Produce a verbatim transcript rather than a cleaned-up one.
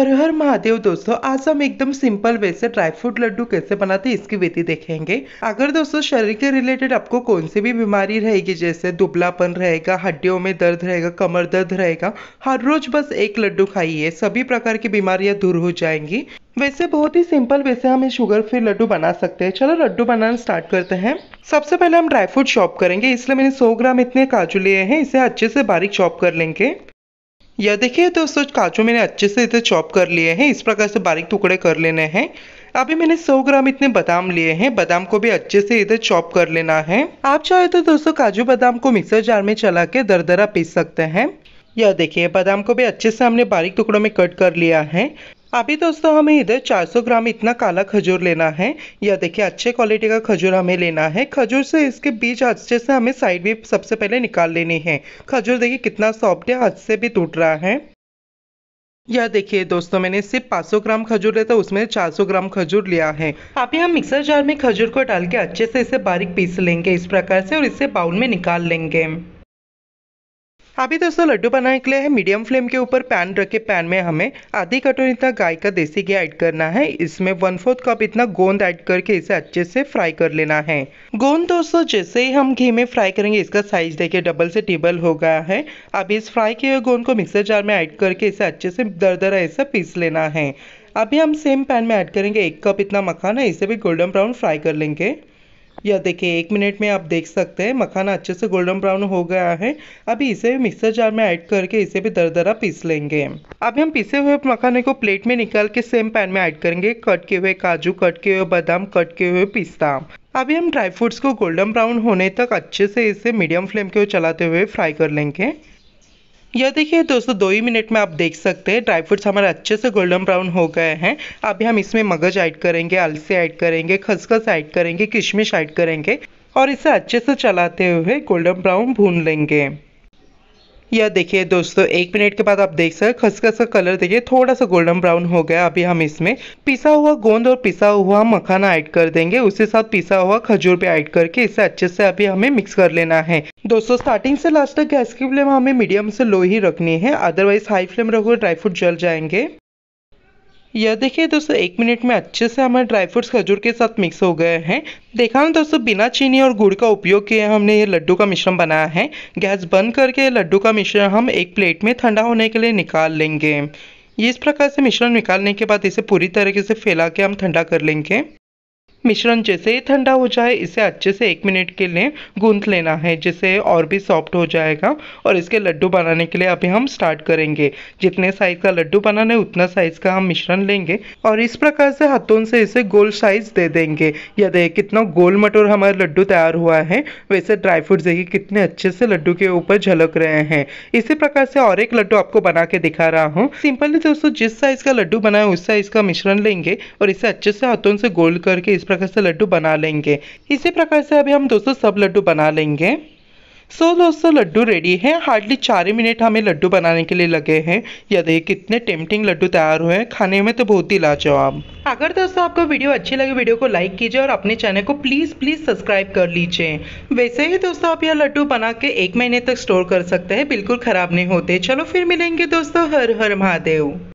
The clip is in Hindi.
हर हर महादेव दोस्तों, आज हम एकदम सिंपल वे से ड्राई फ्रूट लड्डू कैसे बनाते हैं इसकी विधि देखेंगे। अगर दोस्तों शरीर के रिलेटेड आपको कौन सी भी बीमारी रहेगी, जैसे दुबलापन रहेगा, हड्डियों में दर्द रहेगा, कमर दर्द रहेगा, हर रोज बस एक लड्डू खाइए, सभी प्रकार की बीमारियां दूर हो जाएंगी। वैसे बहुत ही सिंपल वैसे हम शुगर फ्री लड्डू बना सकते हैं। चलो लड्डू बनाना स्टार्ट करते हैं। सबसे पहले हम ड्राई फ्रूट चॉप करेंगे, इसलिए मैंने सौ ग्राम इतने काजू लिए हैं, इसे अच्छे से बारीक चॉप कर लेंगे। यह देखिए दोस्तों, काजू मैंने अच्छे से इसे चॉप कर लिए हैं, इस प्रकार से बारीक टुकड़े कर लेने हैं। अभी मैंने सौ ग्राम इतने बादाम लिए हैं, बादाम को भी अच्छे से इधर चॉप कर लेना है। आप चाहे तो दोस्तों काजू बादाम को मिक्सर जार में चला के दरदरा पीस सकते हैं। यह देखिए बादाम को भी अच्छे से हमने बारीक टुकड़ों में कट कर लिया है। अभी दोस्तों हमें इधर चार सौ ग्राम इतना काला खजूर लेना है। यह देखिए अच्छे क्वालिटी का खजूर हमें लेना है। खजूर से इसके बीज अच्छे से हमें साइड में सबसे पहले निकाल लेनी है। खजूर देखिए कितना सॉफ्ट है, हाथ से भी टूट रहा है। यह देखिए दोस्तों मैंने सिर्फ पाँच सौ ग्राम खजूर लेता उसमें चार सौ ग्राम खजूर लिया है। अभी हम मिक्सर जार में खजूर को डाल के अच्छे से इसे बारीक पीस लेंगे इस प्रकार से, और इसे बाउल में निकाल लेंगे। अभी दोस्तों लड्डू बनाने के लिए है मीडियम फ्लेम के ऊपर पैन रखे। पैन में हमें आधी कटोरी इतना गाय का देसी घी ऐड करना है। इसमें वन फोर्थ कप इतना गोंद ऐड करके इसे अच्छे से फ्राई कर लेना है। गोंद दोस्तों जैसे ही हम घी में फ्राई करेंगे इसका साइज देखिए डबल से टिबल हो गया है। अभी इस फ्राई किए हुए गोंद को मिक्सर जार में ऐड करके इसे अच्छे से दरदरा ऐसा पीस लेना है। अभी हम सेम पैन में ऐड करेंगे एक कप इतना मखाना, इसे भी गोल्डन ब्राउन फ्राई कर लेंगे। यह देखिए एक मिनट में आप देख सकते हैं मखाना अच्छे से गोल्डन ब्राउन हो गया है। अभी इसे मिक्सर जार में ऐड करके इसे भी दरदरा पीस लेंगे। अभी हम पीसे हुए मखाने को प्लेट में निकाल के सेम पैन में ऐड करेंगे कट किए हुए काजू, कट किए हुए बादाम, कट किए हुए पिस्ता। अभी हम ड्राई फ्रूट्स को गोल्डन ब्राउन होने तक अच्छे से इसे मीडियम फ्लेम के चलाते हुए फ्राई कर लेंगे। यह देखिए दोस्तों दो ही मिनट में आप देख सकते हैं ड्राई फ्रूट्स हमारे अच्छे से गोल्डन ब्राउन हो गए हैं। अभी हम इसमें मगज ऐड करेंगे, अलसी ऐड करेंगे, खसखस ऐड करेंगे, किशमिश ऐड करेंगे और इसे अच्छे से चलाते हुए गोल्डन ब्राउन भून लेंगे। यह देखिए दोस्तों एक मिनट के बाद आप देख सकते हैं खसखस का कलर देखिए थोड़ा सा गोल्डन ब्राउन हो गया। अभी हम इसमें पिसा हुआ गोंद और पिसा हुआ मखाना ऐड कर देंगे, उसके साथ पिसा हुआ खजूर भी ऐड करके इसे अच्छे से अभी हमें मिक्स कर लेना है। दोस्तों स्टार्टिंग से लास्ट तक गैस की फ्लेम हमें मीडियम से लो ही रखनी है, अदरवाइज हाई फ्लेम रखोगे ड्राई फ्रूट जल जाएंगे। यह देखिए दोस्तों एक मिनट में अच्छे से हमारे ड्राई फ्रूट्स खजूर के साथ मिक्स हो गए हैं। देखा ना दोस्तों बिना चीनी और गुड़ का उपयोग किए हमने ये लड्डू का मिश्रण बनाया है। गैस बंद करके लड्डू का मिश्रण हम एक प्लेट में ठंडा होने के लिए निकाल लेंगे। इस प्रकार से मिश्रण निकालने के बाद इसे पूरी तरीके से फैला के हम ठंडा कर लेंगे। मिश्रण जैसे ही ठंडा हो जाए इसे अच्छे से एक मिनट के लिए गूंथ लेना है, जिससे और भी सॉफ्ट हो जाएगा। और इसके लड्डू बनाने के लिए अभी हम स्टार्ट करेंगे। जितने साइज का लड्डू बनाना है उतना साइज का हम मिश्रण लेंगे और इस प्रकार से हाथों से इसे गोल साइज दे देंगे। यह देखिए कितना गोल मटोर हमारा लड्डू तैयार हुआ है। वैसे ड्राई फ्रूट देखिए कितने अच्छे से लड्डू के ऊपर झलक रहे हैं। इसी प्रकार से और एक लड्डू आपको बना के दिखा रहा हूँ। सिंपली दोस्तों जिस साइज का लड्डू बनाए उस साइज का मिश्रण लेंगे और इसे अच्छे से हाथों से गोल करके प्रकार से लड्डू बना लेंगे। इसी प्रकार से अभी हम दोस्तों सब लड्डू बना लेंगे। सो so, दोस्तों लड्डू रेडी है। हार्डली चार ही मिनट हमें लड्डू बनाने के लिए लगे हैं। यह देखिए कितने टेम्पटिंग लड्डू तैयार हुए हैं, खाने में तो बहुत ही लाजवाब। अगर दोस्तों आपको वीडियो अच्छी लगे वीडियो को लाइक कीजिए और अपने चैनल को प्लीज़ प्लीज़ सब्सक्राइब कर लीजिए। वैसे ही दोस्तों आप यह लड्डू बना के एक महीने तक स्टोर कर सकते हैं, बिल्कुल ख़राब नहीं होते। चलो फिर मिलेंगे दोस्तों, हर हर महादेव।